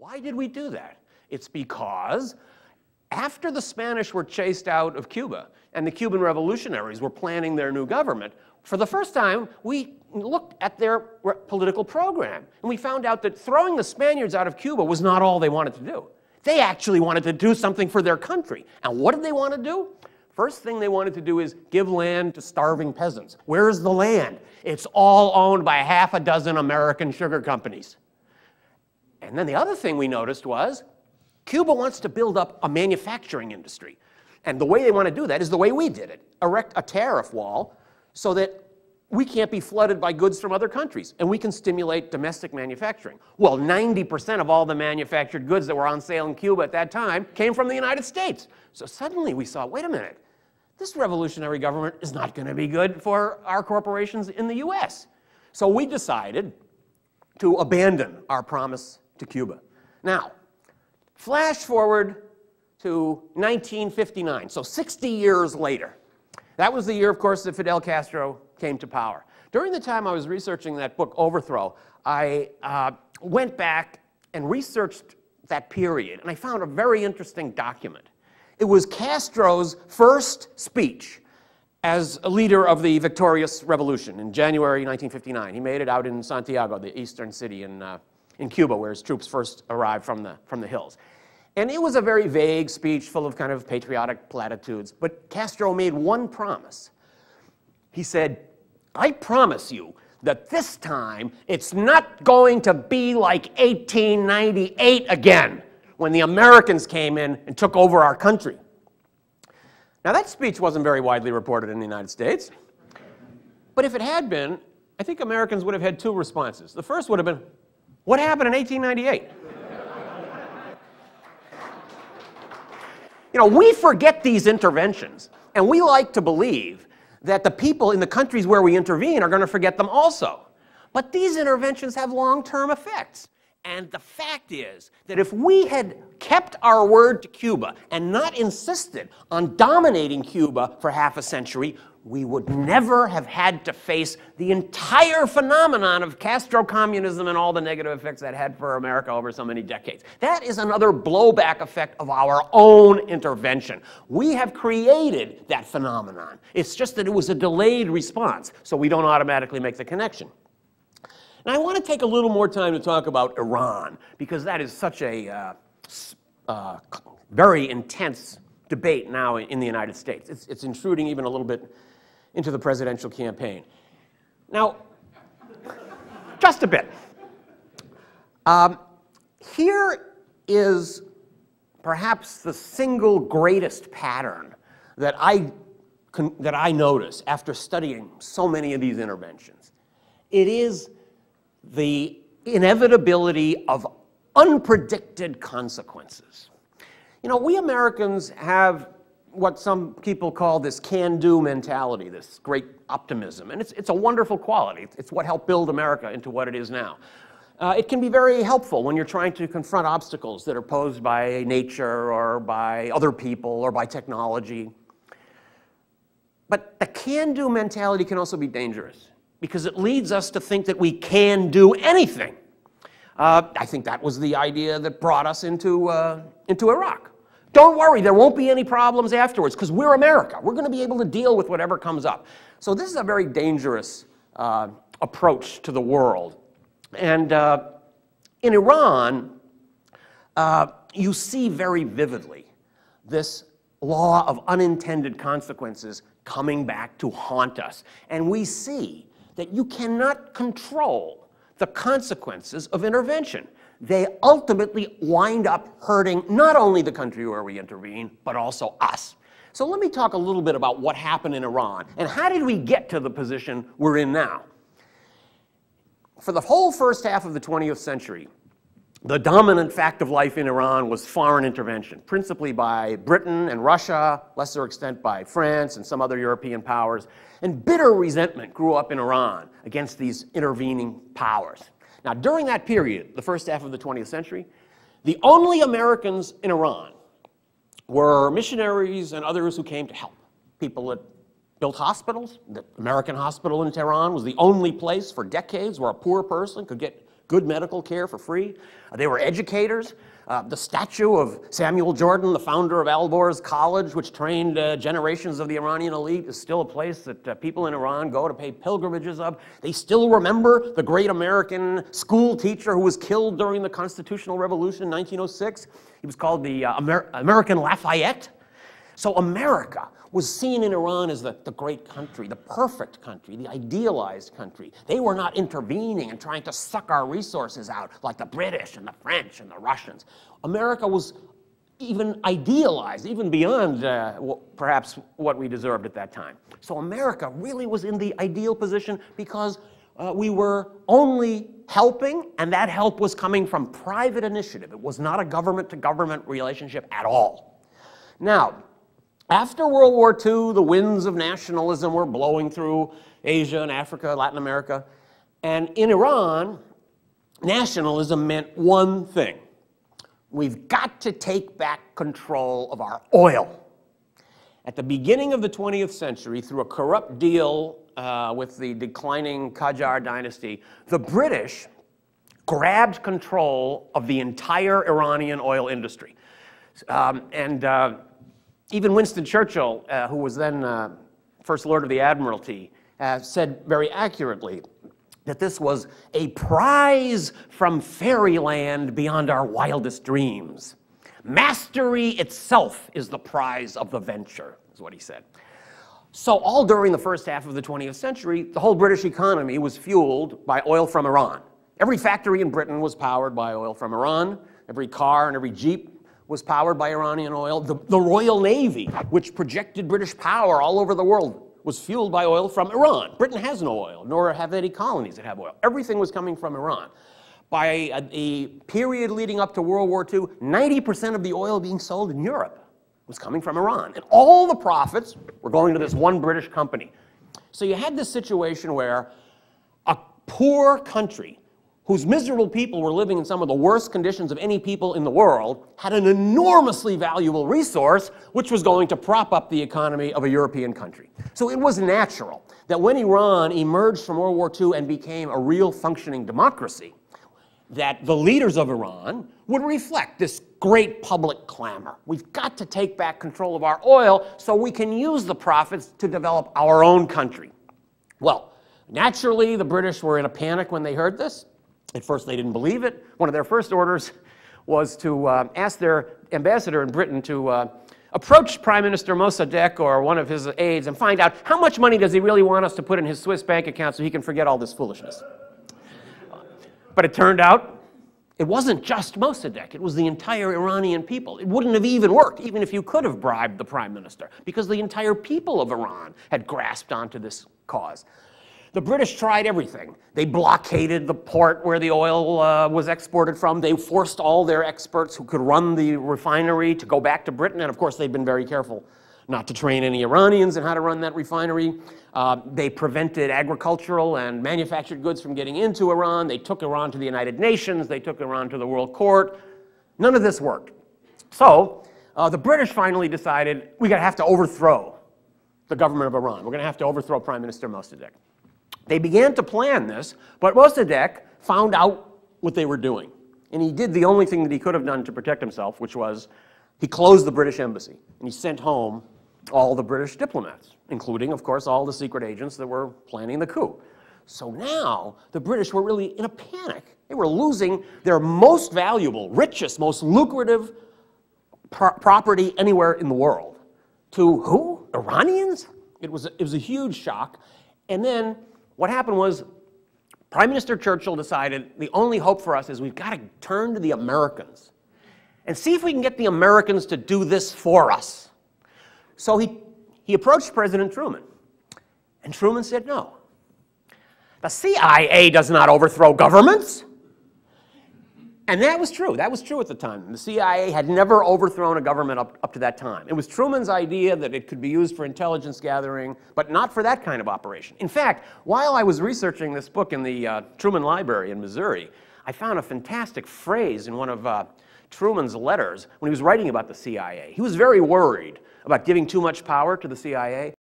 Why did we do that? It's because after the Spanish were chased out of Cuba and the Cuban revolutionaries were planning their new government, for the first time, we looked at their political program. And we found out that throwing the Spaniards out of Cuba was not all they wanted to do. They actually wanted to do something for their country. And what did they want to do? First thing they wanted to do is give land to starving peasants. Where's the land? It's all owned by half a dozen American sugar companies. And then the other thing we noticed was Cuba wants to build up a manufacturing industry. And the way they want to do that is the way we did it. Erect a tariff wall so that we can't be flooded by goods from other countries. And we can stimulate domestic manufacturing. Well, 90% of all the manufactured goods that were on sale in Cuba at that time came from the United States. So suddenly we saw, wait a minute, this revolutionary government is not going to be good for our corporations in the US. So we decided to abandon our promise to Cuba. Now, flash forward to 1959, so 60 years later. That was the year, of course, that Fidel Castro came to power. During the time I was researching that book, Overthrow, I went back and researched that period, and I found a very interesting document. It was Castro's first speech as a leader of the victorious revolution in January 1959. He made it out in Santiago, the eastern city in Cuba, where his troops first arrived from the hills. And it was a very vague speech full of kind of patriotic platitudes, but Castro made one promise. He said, I promise you that this time it's not going to be like 1898 again, when the Americans came in and took over our country. Now, that speech wasn't very widely reported in the United States. But if it had been, I think Americans would have had two responses. The first would have been, what happened in 1898? You know, we forget these interventions. And we like to believe that the people in the countries where we intervene are going to forget them also. But these interventions have long-term effects. And the fact is that if we had kept our word to Cuba and not insisted on dominating Cuba for half a century, we would never have had to face the entire phenomenon of Castro communism and all the negative effects that had for America over so many decades. That is another blowback effect of our own intervention. We have created that phenomenon. It's just that it was a delayed response, so we don't automatically make the connection. And I want to take a little more time to talk about Iran, because that is such a very intense debate now in the United States. It's intruding even a little bit into the presidential campaign. Now, just a bit. Here is perhaps the single greatest pattern that I notice after studying so many of these interventions. It is the inevitability of unpredicted consequences. You know, we Americans have what some people call this can-do mentality, this great optimism. And it's a wonderful quality. It's what helped build America into what it is now. It can be very helpful when you're trying to confront obstacles that are posed by nature or by other people or by technology. But the can-do mentality can also be dangerous, because it leads us to think that we can do anything. I think that was the idea that brought us into Iraq. Don't worry, there won't be any problems afterwards, because we're America. We're going to be able to deal with whatever comes up. So this is a very dangerous approach to the world. And in Iran, you see very vividly this law of unintended consequences coming back to haunt us. And we see that you cannot control the consequences of intervention. They ultimately wind up hurting not only the country where we intervene, but also us. So let me talk a little bit about what happened in Iran and how did we get to the position we're in now. For the whole first half of the 20th century, the dominant fact of life in Iran was foreign intervention, principally by Britain and Russia, lesser extent by France and some other European powers. And bitter resentment grew up in Iran against these intervening powers. Now, during that period, the first half of the 20th century, the only Americans in Iran were missionaries and others who came to help. People that built hospitals. The American hospital in Tehran was the only place for decades where a poor person could get good medical care for free. They were educators. The statue of Samuel Jordan, the founder of Alborz College, which trained generations of the Iranian elite, is still a place that people in Iran go to pay pilgrimages of. They still remember the great American school teacher who was killed during the Constitutional Revolution in 1906. He was called the American Lafayette. So America was seen in Iran as the great country, the perfect country, the idealized country. They were not intervening and trying to suck our resources out like the British and the French and the Russians. America was even idealized, even beyond perhaps what we deserved at that time. So America really was in the ideal position because we were only helping, and that help was coming from private initiative. It was not a government-to-government relationship at all. Now, after World War II, the winds of nationalism were blowing through Asia and Africa, Latin America. And in Iran, nationalism meant one thing. We've got to take back control of our oil. At the beginning of the 20th century, through a corrupt deal with the declining Qajar dynasty, the British grabbed control of the entire Iranian oil industry. Even Winston Churchill, who was then First Lord of the Admiralty, said very accurately that this was a prize from fairyland beyond our wildest dreams. Mastery itself is the prize of the venture, is what he said. So all during the first half of the 20th century, the whole British economy was fueled by oil from Iran. Every factory in Britain was powered by oil from Iran. Every car and every Jeep was powered by Iranian oil. The Royal Navy, which projected British power all over the world, was fueled by oil from Iran. Britain has no oil, nor have any colonies that have oil. Everything was coming from Iran. By the period leading up to World War II, 90% of the oil being sold in Europe was coming from Iran. And all the profits were going to this one British company. So you had this situation where a poor country whose miserable people were living in some of the worst conditions of any people in the world, had an enormously valuable resource which was going to prop up the economy of a European country. So it was natural that when Iran emerged from World War II and became a real functioning democracy, that the leaders of Iran would reflect this great public clamor. We've got to take back control of our oil so we can use the profits to develop our own country. Well, naturally, the British were in a panic when they heard this. At first, they didn't believe it. One of their first orders was to ask their ambassador in Britain to approach Prime Minister Mossadegh or one of his aides and find out how much money does he really want us to put in his Swiss bank account so he can forget all this foolishness. But it turned out it wasn't just Mossadegh. It was the entire Iranian people. It wouldn't have even worked, even if you could have bribed the prime minister, because the entire people of Iran had grasped onto this cause. The British tried everything. They blockaded the port where the oil was exported from. They forced all their experts who could run the refinery to go back to Britain. And of course, they've been very careful not to train any Iranians in how to run that refinery. They prevented agricultural and manufactured goods from getting into Iran. They took Iran to the United Nations. They took Iran to the World Court. None of this worked. So the British finally decided we're going to have to overthrow the government of Iran. We're going to have to overthrow Prime Minister Mossadegh. They began to plan this, but Mossadegh found out what they were doing. And he did the only thing that he could have done to protect himself, which was he closed the British embassy. And he sent home all the British diplomats, including, of course, all the secret agents that were planning the coup. So now the British were really in a panic. They were losing their most valuable, richest, most lucrative property anywhere in the world. To who? Iranians? It was a huge shock. And then what happened was Prime Minister Churchill decided the only hope for us is we've got to turn to the Americans and see if we can get the Americans to do this for us. So he approached President Truman, and Truman said no. The CIA does not overthrow governments. And that was true. That was true at the time. The CIA had never overthrown a government up to that time. It was Truman's idea that it could be used for intelligence gathering, but not for that kind of operation. In fact, while I was researching this book in the Truman Library in Missouri, I found a fantastic phrase in one of Truman's letters when he was writing about the CIA. He was very worried about giving too much power to the CIA.